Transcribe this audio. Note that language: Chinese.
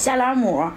夏朗姆